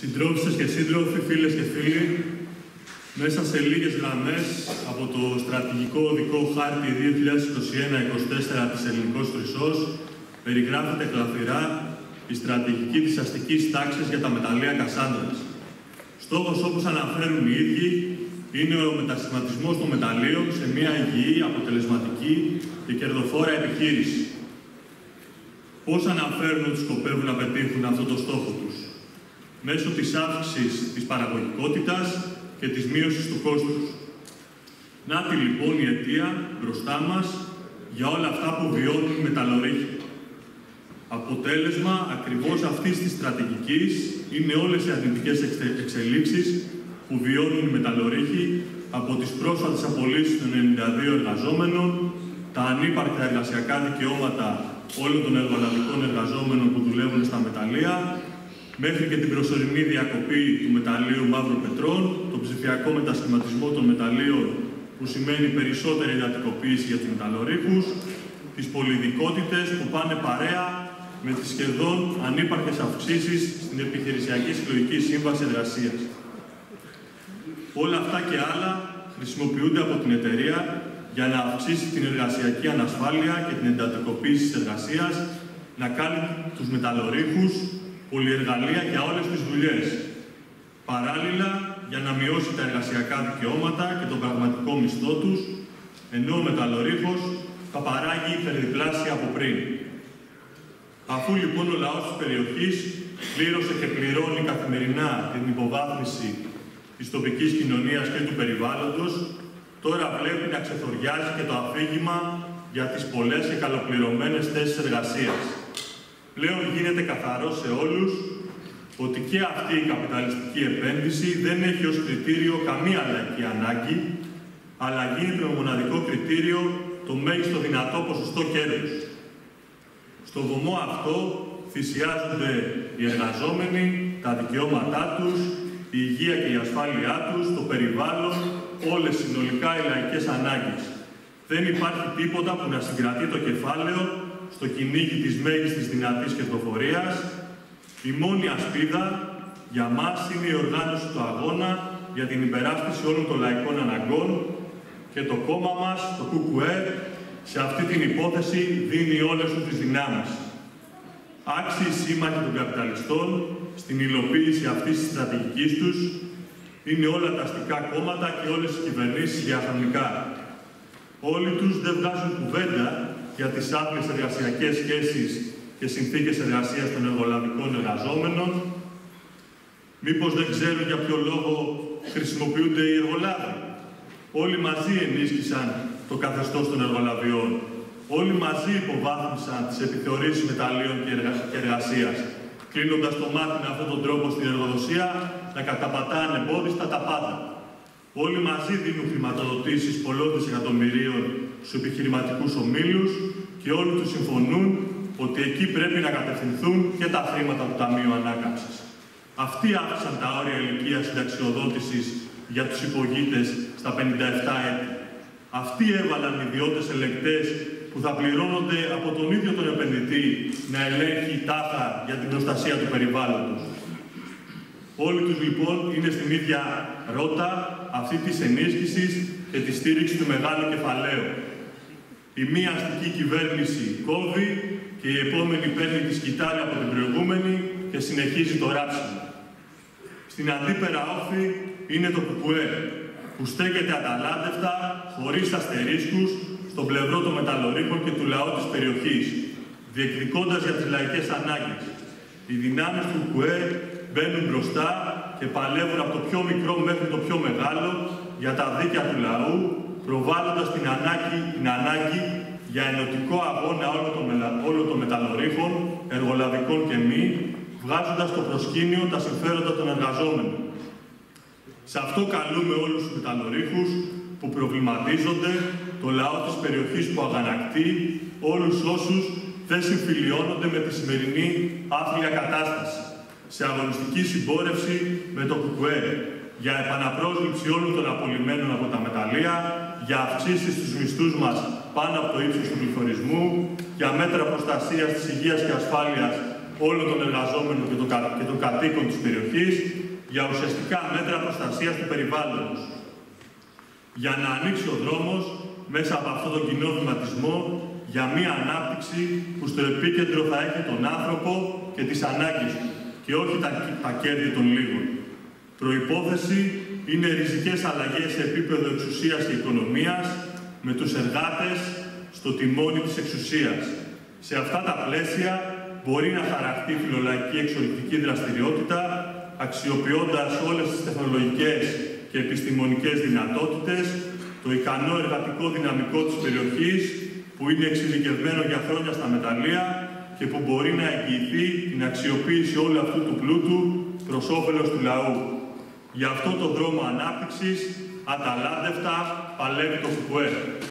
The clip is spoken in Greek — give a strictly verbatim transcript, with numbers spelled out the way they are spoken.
συντρόφισσες και σύντροφοι, φίλες και φίλοι, μέσα σε λίγες γραμμές από το στρατηγικό οδικό χάρτη δύο χιλιάδες είκοσι ένα είκοσι τέσσερα της Ελληνικός Χρυσός περιγράφεται γλαφυρά η στρατηγική της αστικής τάξης για τα μεταλλεία Κασάνδρας. Στόχος, όπως αναφέρουν οι ίδιοι, είναι ο μετασχηματισμός των μεταλλείων σε μια υγιή, αποτελεσματική και κερδοφόρα επιχείρηση. Πώς αναφέρουν ότι σκοπεύουν να πετύχουν αυτό το στόχο τους? Μέσω της αύξησης της παραγωγικότητας και της μείωσης του κόστους. Να τη λοιπόν η αιτία μπροστά μας για όλα αυτά που βιώνουν οι μεταλλορύχοι. Αποτέλεσμα ακριβώς αυτής της στρατηγικής είναι όλες οι αρνητικές εξελίξεις που βιώνουν οι μεταλλορύχοι από τις πρόσφατες απολύσεις των ενενήντα δύο εργαζόμενων, τα ανύπαρκτα εργασιακά δικαιώματα όλων των εργολαβικών εργαζόμενων που δουλεύουν στα μεταλλεία, μέχρι και την προσωρινή διακοπή του μεταλλείου Μαύρου Πετρών, τον ψηφιακό μετασχηματισμό των μεταλλείων που σημαίνει περισσότερη εντατικοποίηση για τους μεταλλορύχους, τις πολυδικότητες που πάνε παρέα με τις σχεδόν ανύπαρκτες αυξήσεις στην επιχειρησιακή συλλογική σύμβαση εργασίας. Όλα αυτά και άλλα χρησιμοποιούνται από την εταιρεία για να αυξήσει την εργασιακή ανασφάλεια και την εντατικοποίηση της εργασίας, να κάνει τους μεταλλορύχους πολυεργαλεία για όλες τις δουλειές. Παράλληλα, για να μειώσει τα εργασιακά δικαιώματα και τον πραγματικό μισθό τους, ενώ ο μεταλλορύχος θα παράγει υπερδιπλάσια από πριν. Αφού λοιπόν ο λαός της περιοχής πλήρωσε και πληρώνει καθημερινά την υποβάθμιση της τοπικής κοινωνίας και του περιβάλλοντος, τώρα βλέπει να ξεθοριάζει και το αφήγημα για τις πολλές και καλοπληρωμένες θέσεις εργασίας. Πλέον γίνεται καθαρό σε όλους ότι και αυτή η καπιταλιστική επένδυση δεν έχει ως κριτήριο καμία λαϊκή ανάγκη, αλλά γίνεται με μοναδικό κριτήριο το μέγιστο δυνατό ποσοστό κέρδους. Στο βωμό αυτό θυσιάζονται οι εργαζόμενοι, τα δικαιώματά τους, η υγεία και η ασφάλειά τους, το περιβάλλον, όλες συνολικά οι λαϊκές ανάγκες. Δεν υπάρχει τίποτα που να συγκρατεί το κεφάλαιο στο κυνήγι της μέγιστης δυνατής κερδοφορίας. Η μόνη ασπίδα για μας είναι η οργάνωση του αγώνα για την υπεράσπιση όλων των λαϊκών αναγκών και το κόμμα μας, το ΚΚΕ, σε αυτή την υπόθεση δίνει όλες του τις δυνάμεις. Άξιοι σύμμαχοι των καπιταλιστών στην υλοποίηση αυτής της στρατηγικής τους είναι όλα τα αστικά κόμματα και όλες οι κυβερνήσεις διαχρονικά. Όλοι τους δεν βγάζουν κουβέντα για τις άπλες εργασιακές σχέσεις και συνθήκες εργασίας των εργολαβικών εργαζόμενων. Μήπως δεν ξέρουν για ποιο λόγο χρησιμοποιούνται οι εργολάβοι? Όλοι μαζί ενίσχυσαν το καθεστώς των εργολαβιών. Όλοι μαζί υποβάθμισαν τις επιθεωρήσεις μεταλλείων και εργασίας, κλείνοντας το μάτι με αυτόν τον τρόπο στην εργοδοσία να καταπατά ανεμπόδιστα τα πάντα. Όλοι μαζί δίνουν χρηματοδοτήσεις πολλών δισεκατομμυρίων στους επιχειρηματικούς ομίλους και όλοι τους συμφωνούν ότι εκεί πρέπει να κατευθυνθούν και τα χρήματα του Ταμείου Ανάκαμψης. Αυτοί άφησαν τα όρια ηλικίας συνταξιοδότησης για τους υπογείτες στα πενήντα επτά έτη. Αυτοί έβαλαν ιδιώτες ελεγκτές που θα πληρώνονται από τον ίδιο τον επενδυτή να ελέγχει τάχα για την προστασία του περιβάλλοντος. Όλοι τους λοιπόν είναι στην ίδια ρότα αυτή της ενίσχυσης και τη στήριξη του μεγάλου κεφαλαίου. Η μία αστική κυβέρνηση κόβει και η επόμενη παίρνει τη σκυτάλη από την προηγούμενη και συνεχίζει το ράψιμο. Στην αντίπερα όχθη είναι το ΠΟΠΟΕ, που στέκεται αταλάντευτα, χωρίς αστερίσκους, στον πλευρό των μεταλλορύχων και του λαού της περιοχής, διεκδικώντας για τις λαϊκές ανάγκες. Οι δυνάμεις του ΠΟΠΟΕ μπαίνουν μπροστά και παλεύουν από το πιο μικρό μέχρι το πιο μεγάλο για τα δίκαια του λαού, προβάλλοντας την ανάγκη, την ανάγκη για ενωτικό αγώνα όλων των μεταλλορύχων, εργολαβικών και μη, βγάζοντας στο προσκήνιο τα συμφέροντα των εργαζόμενων. Σε αυτό καλούμε όλους τους μεταλλορύχους που προβληματίζονται, το λαό της περιοχής που αγανακτεί, όλους όσους δεν συμφιλιώνονται με τη σημερινή άθλια κατάσταση, σε αγωνιστική συμπόρευση με το ΚΚΕ, για επαναπρόσληψη όλων των απολυμμένων από τα μεταλλεία, για αυξήσεις στους μισθούς μας πάνω από το ύψος του πληθωρισμού, για μέτρα προστασίας της υγείας και ασφάλειας όλων των εργαζόμενων και των, κα... και των κατοίκων της περιοχής για ουσιαστικά μέτρα προστασίας του περιβάλλοντος, για να ανοίξει ο δρόμος μέσα από αυτόν τον κοινό βηματισμό για μία ανάπτυξη που στο επίκεντρο θα έχει τον άνθρωπο και τις ανάγκες του και όχι τα, τα κέρδη των λίγων. Προϋπόθεση είναι ριζικές αλλαγές σε επίπεδο εξουσίας και οικονομίας με τους εργάτες στο τιμόνι της εξουσίας. Σε αυτά τα πλαίσια μπορεί να χαραχτεί φιλολαϊκή εξορυκτική δραστηριότητα, αξιοποιώντας όλες τις τεχνολογικές και επιστημονικές δυνατότητες, το ικανό εργατικό δυναμικό της περιοχής, που είναι εξειδικευμένο για χρόνια στα μεταλλεία και που μπορεί να εγγυηθεί την αξιοποίηση όλου αυτού του πλούτου προς όφελος του λαού. Για αυτό το δρόμο ανάπτυξης, αταλάντευτα παλεύει το ΠΟΠΟΕ.